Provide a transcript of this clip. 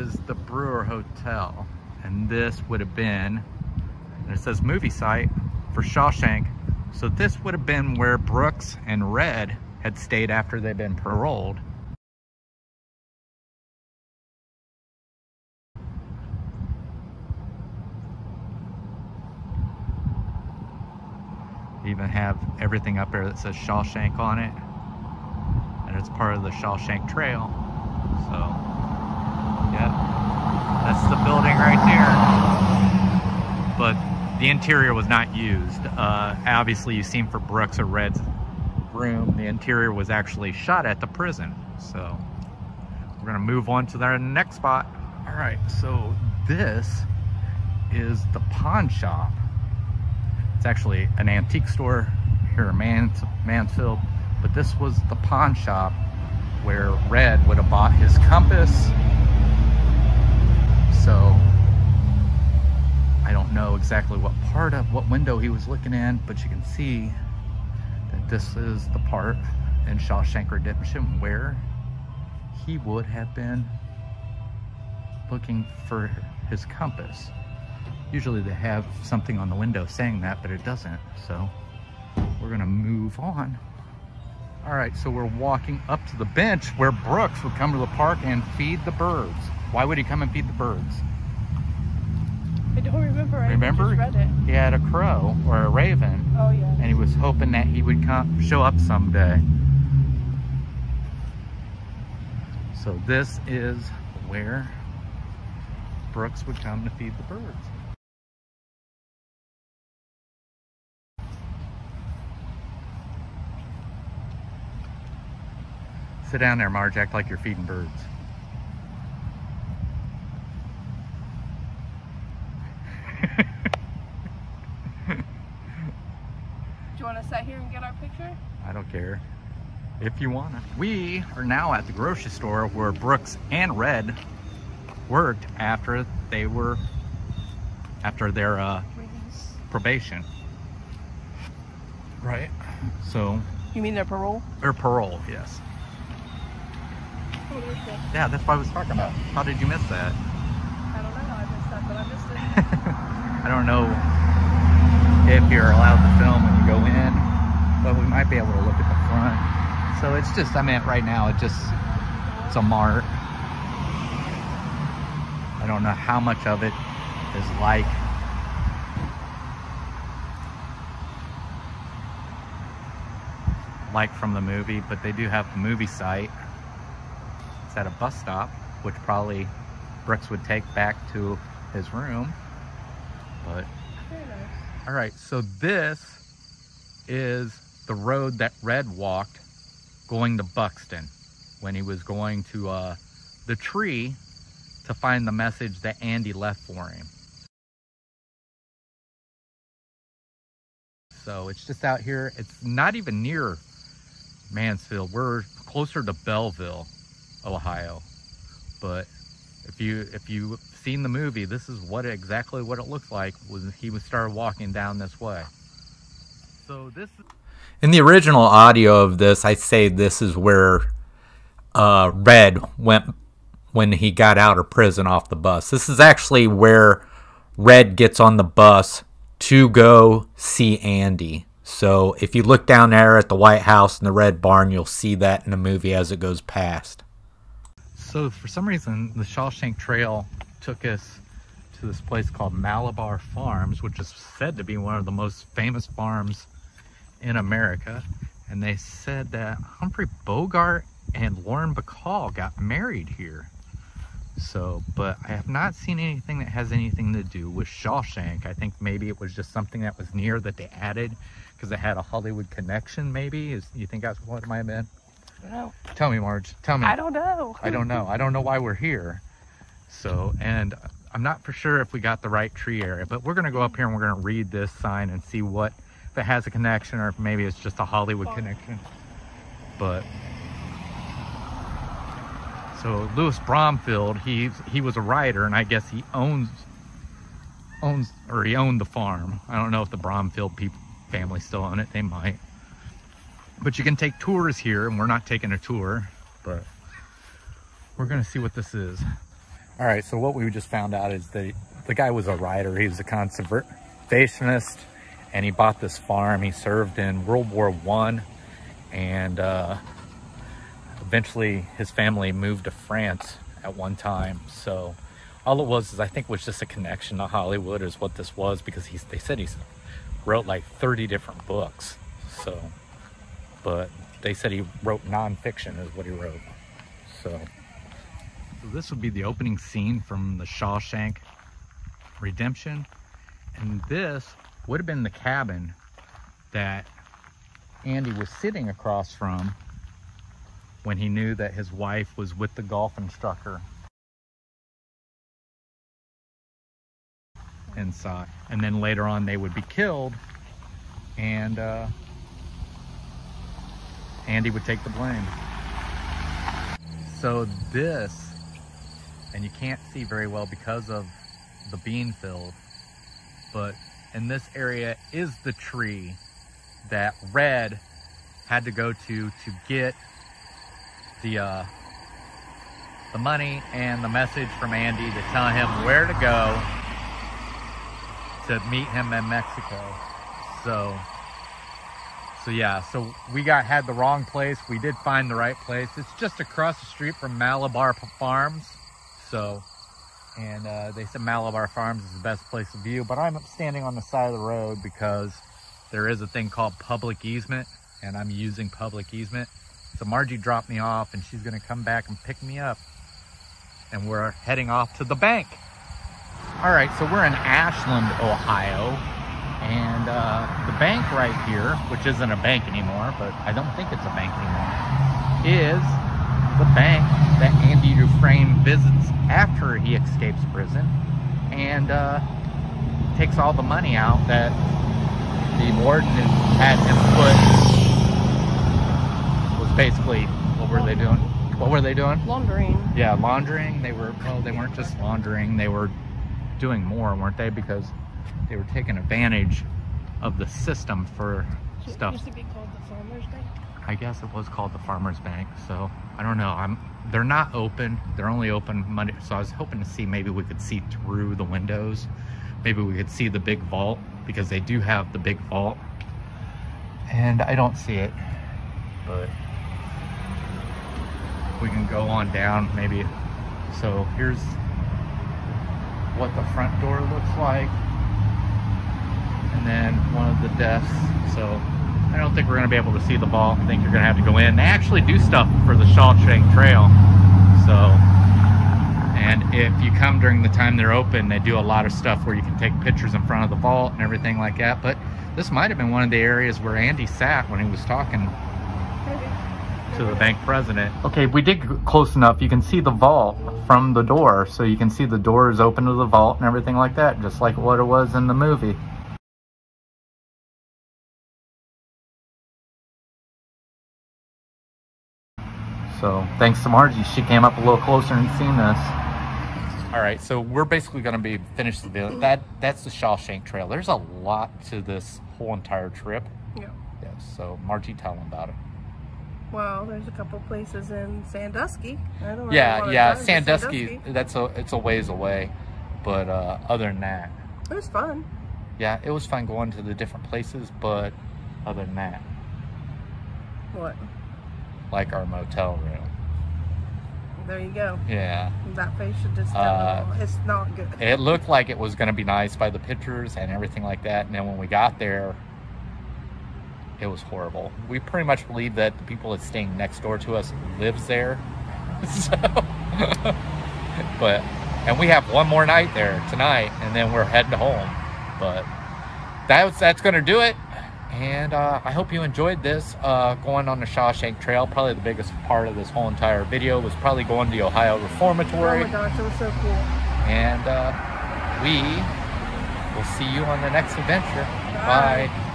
is the Brewer Hotel, and this would have been, and it says movie site for Shawshank, so this would have been where Brooks and Red had stayed after they'd been paroled. Even have everything up there that says Shawshank on it, and it's part of the Shawshank Trail. So yep, that's the building right there, but the interior was not used. Obviously you've seen for Brooks or Red's room, the interior was actually shot at the prison. So we're gonna move on to our next spot. All right, so this is the pawn shop. It's actually an antique store here in Mansfield, but this was the pawn shop where Red would have bought his compass. So I don't know exactly what part of what window he was looking in, but you can see that this is the part in Shawshank Redemption where he would have been looking for his compass. Usually they have something on the window saying that, but it doesn't, so we're gonna move on. All right, so we're walking up to the bench where Brooks would come to the park and feed the birds. Why would he come and feed the birds? I don't remember. I just read it. He had a crow or a raven. Oh, yeah. And he was hoping that he would come show up someday. So this is where Brooks would come to feed the birds. Sit down there, Marge, act like you're feeding birds. Do you want to sit here and get our picture? I don't care. If you want to. We are now at the grocery store where Brooks and Red worked after they were, after their probation. Right? So. You mean their parole? Their parole, yes. Yeah, that's what I was talking about. How did you miss that? I don't know how I missed that, but I missed it. I don't know if you're allowed to film when you go in, but we might be able to look at the front. So it's just, I mean, right now, it's a mart. I don't know how much of it is like. From the movie, but they do have the movie site. It's at a bus stop, which probably Brooks would take back to his room. But very nice. All right, so this is the road that Red walked going to Buxton when he was going to the tree to find the message that Andy left for him. So it's just out here. It's not even near Mansfield. We're closer to Belleville, Ohio, but if you've seen the movie, this is exactly what it looked like when he started walking down this way. So this is... In the original audio of this, I say this is where Red went when he got out of prison off the bus. This is actually where Red gets on the bus to go see Andy. So if you look down there at the White House and the Red Barn, you'll see that in the movie as it goes past. So for some reason, the Shawshank Trail took us to this place called Malabar Farms, which is said to be one of the most famous farms in America. And they said that Humphrey Bogart and Lauren Bacall got married here. So, but I have not seen anything that has anything to do with Shawshank. I think maybe it was just something that was near that they added because it had a Hollywood connection, maybe. You think that's what it might have been? No. Tell me, Marge. Tell me. I don't know. I don't know. I don't know why we're here. So, and I'm not for sure if we got the right tree area, but we're going to go up here and we're going to read this sign and see what, if it has a connection or if maybe it's just a Hollywood connection. But, so Louis Bromfield, he was a writer, and I guess he owned the farm. I don't know if the Bromfield family still own it. They might. But you can take tours here, and we're not taking a tour, but we're going to see what this is. All right, so what we just found out is that the guy was a writer. He was a conservationist, and he bought this farm. He served in World War I, and eventually his family moved to France at one time. So all it was is, I think, was just a connection to Hollywood is what this was, because they said he wrote like 30 different books. So, but they said he wrote nonfiction is what he wrote. So this would be the opening scene from The Shawshank Redemption. And this would have been the cabin that Andy was sitting across from when he knew that his wife was with the golf instructor inside. And then later on they would be killed, and Andy would take the blame. So this, and you can't see very well because of the bean field, but in this area is the tree that Red had to go to get the money and the message from Andy to tell him where to go to meet him in Mexico. So yeah, so we had the wrong place. We did find the right place. It's just across the street from Malabar Farms. So, and they said Malabar Farms is the best place to view, but I'm standing on the side of the road because there is a thing called public easement, and I'm using public easement. So Margie dropped me off, and she's gonna come back and pick me up. And we're heading off to the bank. All right, so we're in Ashland, Ohio. And the bank right here, which isn't a bank anymore, but I don't think it's a bank anymore, is the bank that Andy Dufresne visits after he escapes prison, and takes all the money out that the warden had him put. Was basically, what were they doing? What were they doing? Laundering. Yeah, laundering. They were, well, they weren't just laundering, they were doing more, weren't they? Because they were taking advantage of the system for stuff. It used to be called the Farmer's Bank. I guess it was called the Farmer's Bank. So I don't know. They're not open. They're only open Monday. So I was hoping to see, maybe we could see through the windows. Maybe we could see the big vault, because they do have the big vault. And I don't see it, but we can go on down maybe. So here's what the front door looks like. And then one of the desks. So I don't think we're going to be able to see the ball. I think you're going to have to go in. They actually do stuff for the Shawshank Trail. So, and if you come during the time they're open, they do a lot of stuff where you can take pictures in front of the vault and everything like that. But this might have been one of the areas where Andy sat when he was talking to the bank president. Okay, we did get close enough. You can see the vault from the door. So you can see the door is open to the vault and everything like that, just like what it was in the movie. So thanks to Margie, she came up a little closer and seen this. All right, so we're basically gonna be finished the video. That's the Shawshank Trail. There's a lot to this whole entire trip. Yeah. Yeah, so Margie, tell them about it. Well, there's a couple places in Sandusky. I don't know. Yeah, Sandusky. That's it's a ways away. But other than that, it was fun. Yeah, it was fun going to the different places, but other than that. What? Like our motel room. There you go. Yeah. That place should just tell. It's not good. It looked like it was going to be nice by the pictures and everything like that. And then when we got there, it was horrible. We pretty much believe that the people that's staying next door to us lives there. So, but, and we have one more night there tonight, and then we're heading home. But that's going to do it. And I hope you enjoyed this, going on the Shawshank Trail. Probably the biggest part of this whole entire video was probably going to the Ohio Reformatory. Oh my gosh, it was so cool. And we will see you on the next adventure. Bye. Bye.